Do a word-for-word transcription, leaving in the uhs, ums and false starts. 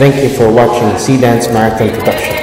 Thank you for watching Zdance Marathon Production.